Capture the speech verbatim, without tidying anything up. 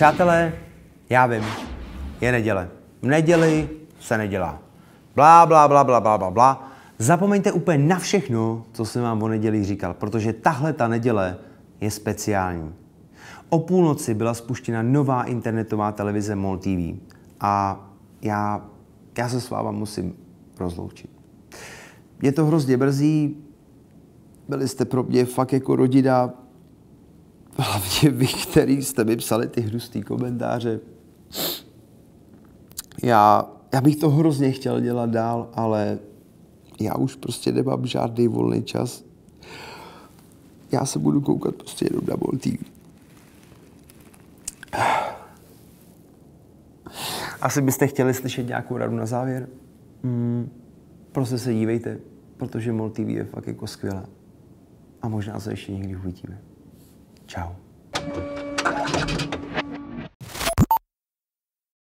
Přátelé, já vím, je neděle. V neděli se nedělá. Blá, blá, blá, blá, blá, blá. Zapomeňte úplně na všechno, co jsem vám o neděli říkal, protože tahle ta neděle je speciální. O půlnoci byla spuštěna nová internetová televize MALL tý ví a já, já se s váma musím rozloučit. Je to hrozně brzí, byli jste pro mě fakt jako rodina, hlavně vy, který jste mi psali ty hrustý komentáře. Já, já bych to hrozně chtěl dělat dál, ale já už prostě nemám žádný volný čas. Já se budu koukat prostě jenom na MALL tý ví. Asi byste chtěli slyšet nějakou radu na závěr? Mm, prostě se dívejte, protože MALL tý ví je fakt jako skvělé. A možná se ještě někdy uvidíme. Čau.